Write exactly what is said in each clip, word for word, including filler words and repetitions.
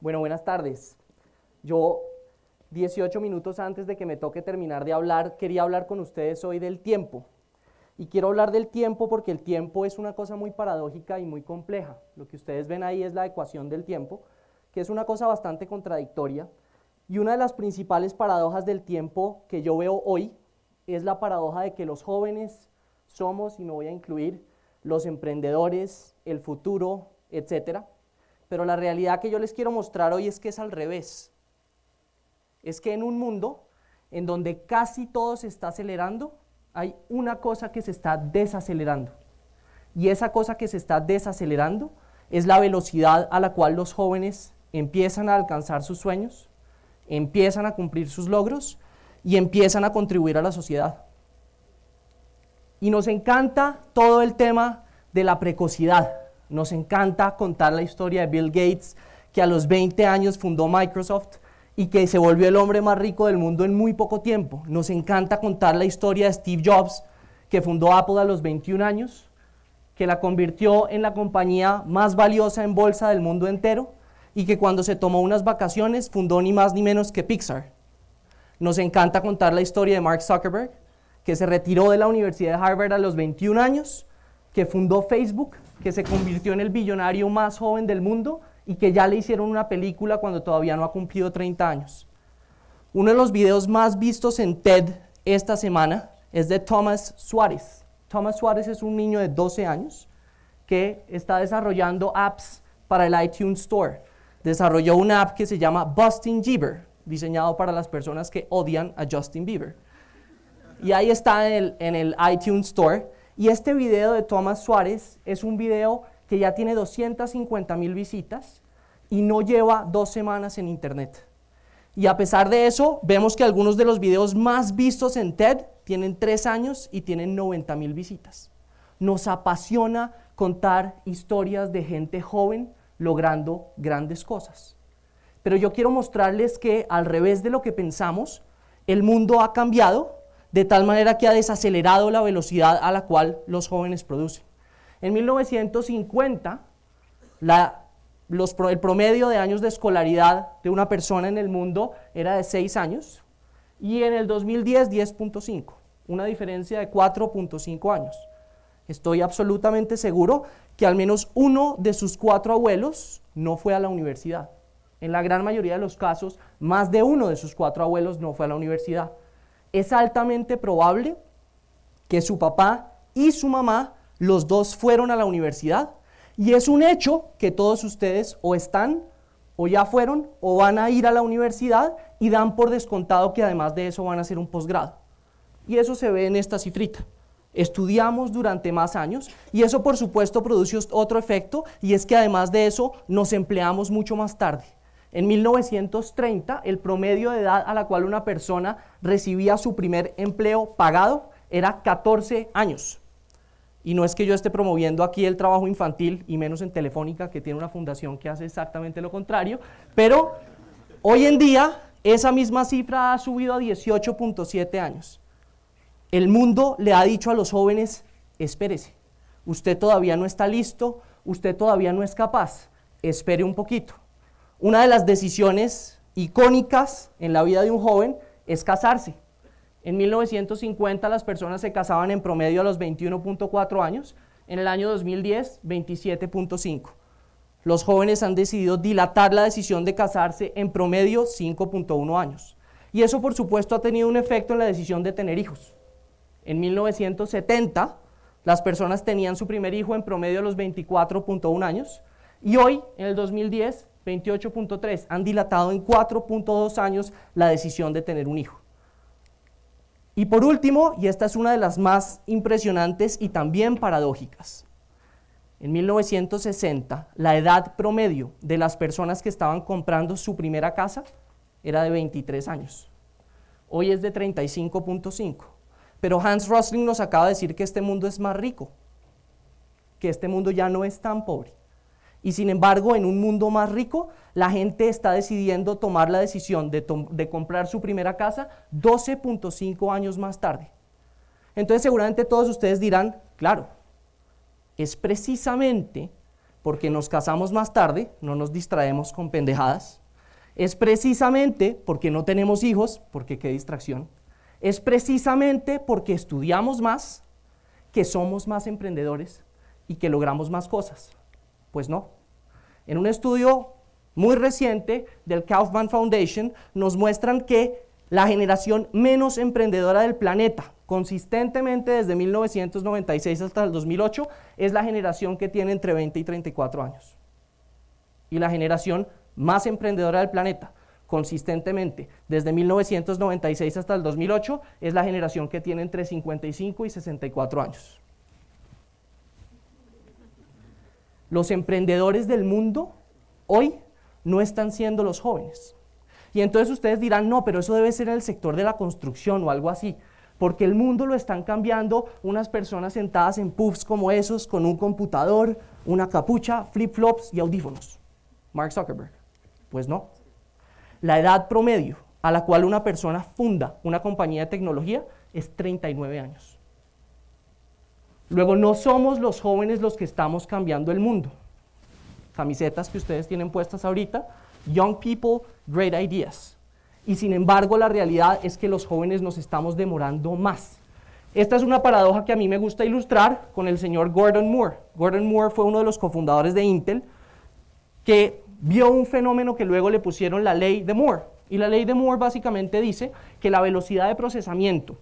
Bueno, buenas tardes. Yo, dieciocho minutos antes de que me toque terminar de hablar, quería hablar con ustedes hoy del tiempo. Y quiero hablar del tiempo porque el tiempo es una cosa muy paradójica y muy compleja. Lo que ustedes ven ahí es la ecuación del tiempo, que es una cosa bastante contradictoria. Y una de las principales paradojas del tiempo que yo veo hoy es la paradoja de que los jóvenes somos, y me voy a incluir, los emprendedores, el futuro, etcétera. Pero la realidad que yo les quiero mostrar hoy es que es al revés. Es que en un mundo en donde casi todo se está acelerando, hay una cosa que se está desacelerando. Y esa cosa que se está desacelerando es la velocidad a la cual los jóvenes empiezan a alcanzar sus sueños, empiezan a cumplir sus logros y empiezan a contribuir a la sociedad. Y nos encanta todo el tema de la precocidad. Nos encanta contar la historia de Bill Gates, que a los veinte años fundó Microsoft y que se volvió el hombre más rico del mundo en muy poco tiempo. Nos encanta contar la historia de Steve Jobs, que fundó Apple a los veintiún años, que la convirtió en la compañía más valiosa en bolsa del mundo entero y que cuando se tomó unas vacaciones fundó ni más ni menos que Pixar. Nos encanta contar la historia de Mark Zuckerberg, que se retiró de la Universidad de Harvard a los veintiún años, que fundó Facebook, que se convirtió en el billonario más joven del mundo y que ya le hicieron una película cuando todavía no ha cumplido treinta años. Uno de los videos más vistos en TED esta semana es de Thomas Suárez. Thomas Suárez es un niño de doce años que está desarrollando apps para el iTunes Store. Desarrolló una app que se llama Busting Bieber, diseñado para las personas que odian a Justin Bieber. Y ahí está en el, en el iTunes Store. Y este video de Thomas Suárez es un video que ya tiene doscientas cincuenta mil visitas y no lleva dos semanas en internet. Y a pesar de eso, vemos que algunos de los videos más vistos en TED tienen tres años y tienen noventa mil visitas. Nos apasiona contar historias de gente joven logrando grandes cosas. Pero yo quiero mostrarles que, al revés de lo que pensamos, el mundo ha cambiado de tal manera que ha desacelerado la velocidad a la cual los jóvenes producen. En mil novecientos cincuenta, la, los, el promedio de años de escolaridad de una persona en el mundo era de seis años, y en el dos mil diez, diez punto cinco, una diferencia de cuatro punto cinco años. Estoy absolutamente seguro que al menos uno de sus cuatro abuelos no fue a la universidad. En la gran mayoría de los casos, más de uno de sus cuatro abuelos no fue a la universidad. Es altamente probable que su papá y su mamá, los dos, fueron a la universidad, y es un hecho que todos ustedes o están, o ya fueron, o van a ir a la universidad y dan por descontado que además de eso van a hacer un posgrado. Y eso se ve en esta cifrita. Estudiamos durante más años y eso por supuesto produce otro efecto, y es que además de eso nos empleamos mucho más tarde. En mil novecientos treinta, el promedio de edad a la cual una persona recibía su primer empleo pagado era catorce años. Y no es que yo esté promoviendo aquí el trabajo infantil, y menos en Telefónica, que tiene una fundación que hace exactamente lo contrario, pero hoy en día esa misma cifra ha subido a dieciocho punto siete años. El mundo le ha dicho a los jóvenes: espérese, usted todavía no está listo, usted todavía no es capaz, espere un poquito. Una de las decisiones icónicas en la vida de un joven es casarse. En mil novecientos cincuenta las personas se casaban en promedio a los veintiún punto cuatro años, en el año dos mil diez, veintisiete punto cinco. Los jóvenes han decidido dilatar la decisión de casarse en promedio cinco punto uno años. Y eso por supuesto ha tenido un efecto en la decisión de tener hijos. En mil novecientos setenta las personas tenían su primer hijo en promedio a los veinticuatro punto uno años, y hoy, en el dos mil diez, veintiocho punto tres, han dilatado en cuatro punto dos años la decisión de tener un hijo. Y por último, y esta es una de las más impresionantes y también paradójicas, en mil novecientos sesenta la edad promedio de las personas que estaban comprando su primera casa era de veintitrés años. Hoy es de treinta y cinco punto cinco, pero Hans Rosling nos acaba de decir que este mundo es más rico, que este mundo ya no es tan pobre. Y sin embargo, en un mundo más rico, la gente está decidiendo tomar la decisión de, de comprar su primera casa doce punto cinco años más tarde. Entonces seguramente todos ustedes dirán: claro, es precisamente porque nos casamos más tarde, no nos distraemos con pendejadas, es precisamente porque no tenemos hijos, porque qué distracción, es precisamente porque estudiamos más, que somos más emprendedores y que logramos más cosas. Pues no. En un estudio muy reciente del Kauffman Foundation nos muestran que la generación menos emprendedora del planeta, consistentemente desde mil novecientos noventa y seis hasta el dos mil ocho, es la generación que tiene entre veinte y treinta y cuatro años. Y la generación más emprendedora del planeta, consistentemente desde mil novecientos noventa y seis hasta el dos mil ocho, es la generación que tiene entre cincuenta y cinco y sesenta y cuatro años. Los emprendedores del mundo hoy no están siendo los jóvenes. Y entonces ustedes dirán, no, pero eso debe ser en el sector de la construcción o algo así, porque el mundo lo están cambiando unas personas sentadas en pubs como esos, con un computador, una capucha, flip-flops y audífonos. Mark Zuckerberg. Pues no. La edad promedio a la cual una persona funda una compañía de tecnología es treinta y nueve años. Luego, no somos los jóvenes los que estamos cambiando el mundo. Camisetas que ustedes tienen puestas ahorita, Young People, Great Ideas. Y sin embargo, la realidad es que los jóvenes nos estamos demorando más. Esta es una paradoja que a mí me gusta ilustrar con el señor Gordon Moore. Gordon Moore fue uno de los cofundadores de Intel, que vio un fenómeno que luego le pusieron la ley de Moore. Y la ley de Moore básicamente dice que la velocidad de procesamiento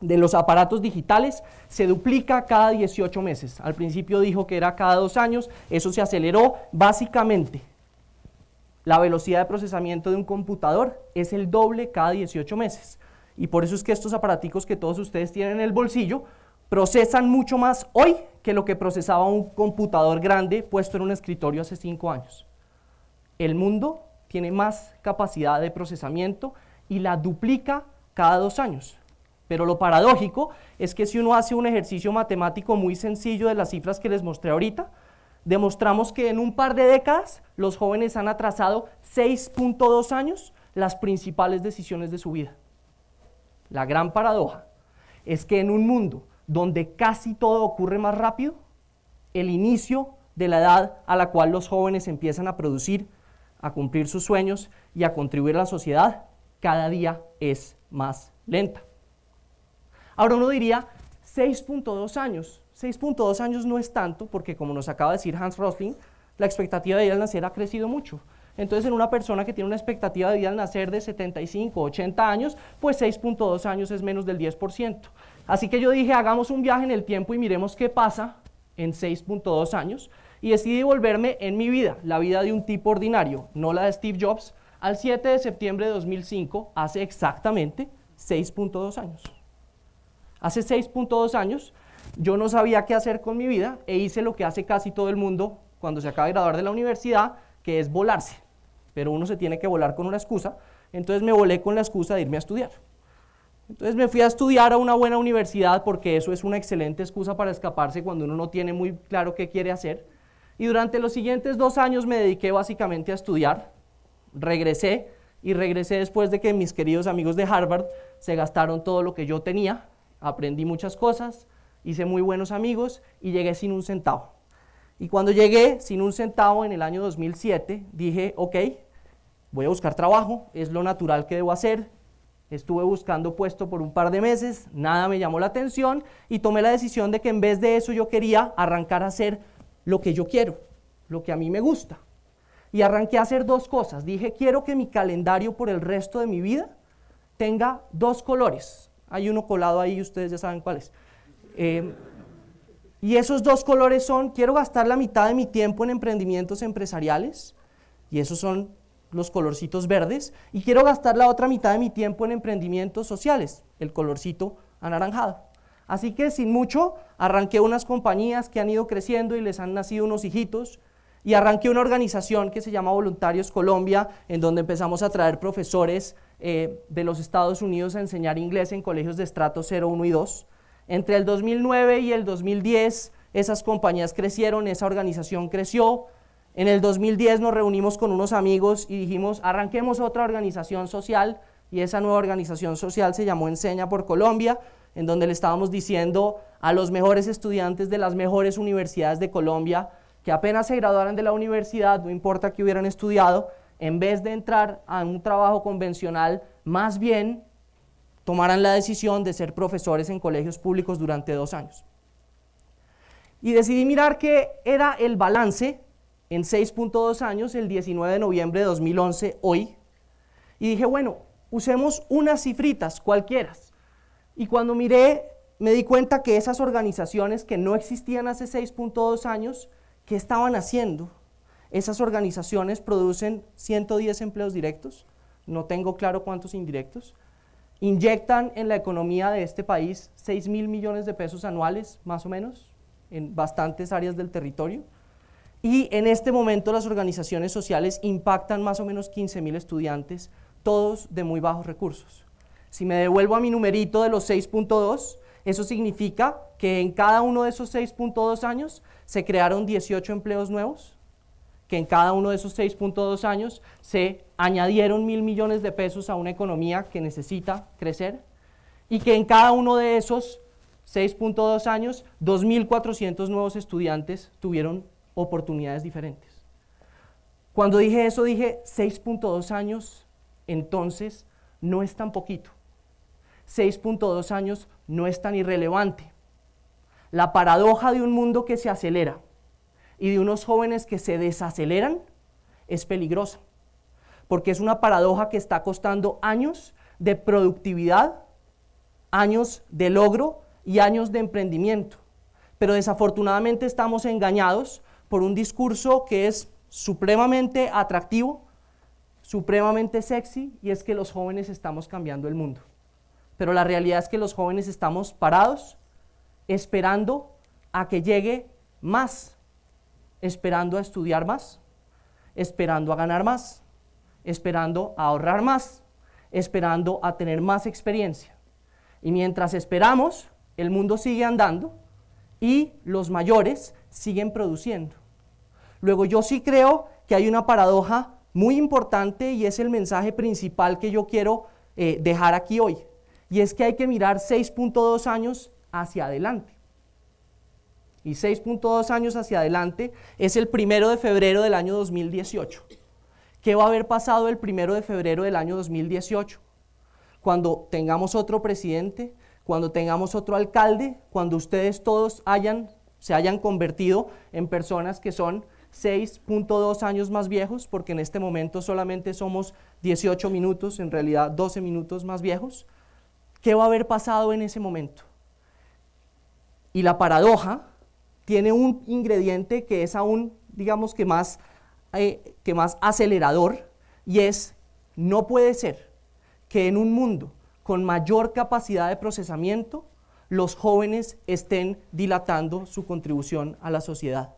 de los aparatos digitales se duplica cada dieciocho meses. Al principio dijo que era cada dos años, eso se aceleró. Básicamente, la velocidad de procesamiento de un computador es el doble cada dieciocho meses. Y por eso es que estos aparaticos que todos ustedes tienen en el bolsillo procesan mucho más hoy que lo que procesaba un computador grande puesto en un escritorio hace cinco años. El mundo tiene más capacidad de procesamiento y la duplica cada dos años. Pero lo paradójico es que si uno hace un ejercicio matemático muy sencillo de las cifras que les mostré ahorita, demostramos que en un par de décadas los jóvenes han atrasado seis punto dos años las principales decisiones de su vida. La gran paradoja es que en un mundo donde casi todo ocurre más rápido, el inicio de la edad a la cual los jóvenes empiezan a producir, a cumplir sus sueños y a contribuir a la sociedad, cada día es más lenta. Ahora uno diría, seis punto dos años. seis punto dos años no es tanto, porque como nos acaba de decir Hans Rosling, la expectativa de vida al nacer ha crecido mucho. Entonces, en una persona que tiene una expectativa de vida al nacer de setenta y cinco, ochenta años, pues seis punto dos años es menos del diez por ciento. Así que yo dije, hagamos un viaje en el tiempo y miremos qué pasa en seis punto dos años. Y decidí volverme en mi vida, la vida de un tipo ordinario, no la de Steve Jobs, al siete de septiembre de dos mil cinco, hace exactamente seis punto dos años. Hace seis punto dos años yo no sabía qué hacer con mi vida e hice lo que hace casi todo el mundo cuando se acaba de graduar de la universidad, que es volarse. Pero uno se tiene que volar con una excusa, entonces me volé con la excusa de irme a estudiar. Entonces me fui a estudiar a una buena universidad porque eso es una excelente excusa para escaparse cuando uno no tiene muy claro qué quiere hacer. Y durante los siguientes dos años me dediqué básicamente a estudiar, regresé y regresé después de que mis queridos amigos de Harvard se gastaron todo lo que yo tenía. Aprendí muchas cosas, hice muy buenos amigos y llegué sin un centavo. Y cuando llegué sin un centavo en el año dos mil siete, dije, ok, voy a buscar trabajo, es lo natural que debo hacer. Estuve buscando puesto por un par de meses, nada me llamó la atención y tomé la decisión de que en vez de eso yo quería arrancar a hacer lo que yo quiero, lo que a mí me gusta. Y arranqué a hacer dos cosas. Dije, quiero que mi calendario por el resto de mi vida tenga dos colores. Hay uno colado ahí, ustedes ya saben cuál es. Eh, y esos dos colores son, quiero gastar la mitad de mi tiempo en emprendimientos empresariales, y esos son los colorcitos verdes, y quiero gastar la otra mitad de mi tiempo en emprendimientos sociales, el colorcito anaranjado. Así que sin mucho, arranqué unas compañías que han ido creciendo y les han nacido unos hijitos, y arranqué una organización que se llama Voluntarios Colombia, en donde empezamos a traer profesores eh, de los Estados Unidos a enseñar inglés en colegios de estrato cero, uno y dos. Entre el dos mil nueve y el dos mil diez, esas compañías crecieron, esa organización creció. En el dos mil diez nos reunimos con unos amigos y dijimos, arranquemos otra organización social, y esa nueva organización social se llamó Enseña por Colombia, en donde le estábamos diciendo a los mejores estudiantes de las mejores universidades de Colombia que apenas se graduaran de la universidad, no importa que hubieran estudiado, en vez de entrar a un trabajo convencional, más bien tomaran la decisión de ser profesores en colegios públicos durante dos años. Y decidí mirar qué era el balance en seis punto dos años, el diecinueve de noviembre de dos mil once, hoy. Y dije, bueno, usemos unas cifritas, cualquieras. Y cuando miré, me di cuenta que esas organizaciones que no existían hace seis punto dos años, ¿qué estaban haciendo? Esas organizaciones producen ciento diez empleos directos, no tengo claro cuántos indirectos, inyectan en la economía de este país seis mil millones de pesos anuales, más o menos, en bastantes áreas del territorio, y en este momento las organizaciones sociales impactan más o menos quince mil estudiantes, todos de muy bajos recursos. Si me devuelvo a mi numerito de los seis punto dos, eso significa que en cada uno de esos seis punto dos años se crearon dieciocho empleos nuevos, que en cada uno de esos seis punto dos años se añadieron mil millones de pesos a una economía que necesita crecer, y que en cada uno de esos seis punto dos años, dos mil cuatrocientos nuevos estudiantes tuvieron oportunidades diferentes. Cuando dije eso, dije, seis punto dos años, entonces, no es tan poquito. seis punto dos años no es tan irrelevante. La paradoja de un mundo que se acelera y de unos jóvenes que se desaceleran es peligrosa, porque es una paradoja que está costando años de productividad, años de logro, y años de emprendimiento, pero desafortunadamente estamos engañados por un discurso que es supremamente atractivo, supremamente sexy, y es que los jóvenes estamos cambiando el mundo. Pero la realidad es que los jóvenes estamos parados, esperando a que llegue más, esperando a estudiar más, esperando a ganar más, esperando a ahorrar más, esperando a tener más experiencia. Y mientras esperamos, el mundo sigue andando y los mayores siguen produciendo. Luego, yo sí creo que hay una paradoja muy importante y es el mensaje principal que yo quiero eh, dejar aquí hoy. Y es que hay que mirar seis punto dos años hacia adelante. Y seis punto dos años hacia adelante es el primero de febrero del año dos mil dieciocho. ¿Qué va a haber pasado el primero de febrero del año dos mil dieciocho? Cuando tengamos otro presidente, cuando tengamos otro alcalde, cuando ustedes todos hayan, se hayan convertido en personas que son seis punto dos años más viejos, porque en este momento solamente somos dieciocho minutos, en realidad doce minutos más viejos, ¿qué va a haber pasado en ese momento? Y la paradoja tiene un ingrediente que es aún, digamos que más, eh, que más acelerador, y es, no puede ser que en un mundo con mayor capacidad de procesamiento, los jóvenes estén dilatando su contribución a la sociedad.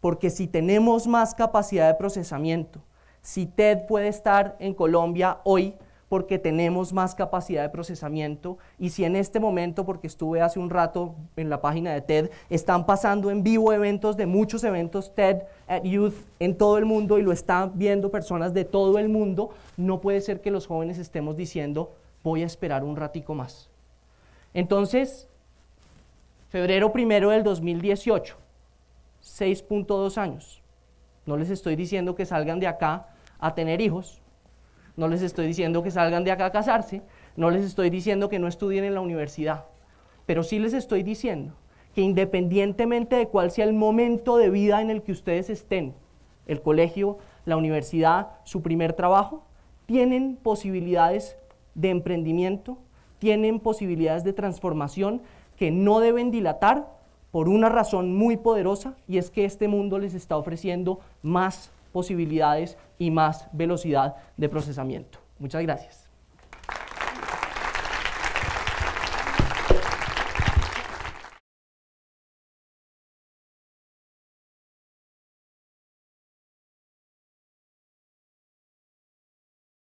Porque si tenemos más capacidad de procesamiento, si TED puede estar en Colombia hoy porque tenemos más capacidad de procesamiento, y si en este momento, porque estuve hace un rato en la página de TED, están pasando en vivo eventos de muchos eventos TED at Youth en todo el mundo y lo están viendo personas de todo el mundo, no puede ser que los jóvenes estemos diciendo, voy a esperar un ratico más. Entonces, febrero primero del dos mil dieciocho, seis punto dos años. No les estoy diciendo que salgan de acá a tener hijos, no les estoy diciendo que salgan de acá a casarse, no les estoy diciendo que no estudien en la universidad, pero sí les estoy diciendo que independientemente de cuál sea el momento de vida en el que ustedes estén, el colegio, la universidad, su primer trabajo, tienen posibilidades de emprendimiento, tienen posibilidades de transformación que no deben dilatar por una razón muy poderosa, y es que este mundo les está ofreciendo más posibilidades y más velocidad de procesamiento. Muchas gracias.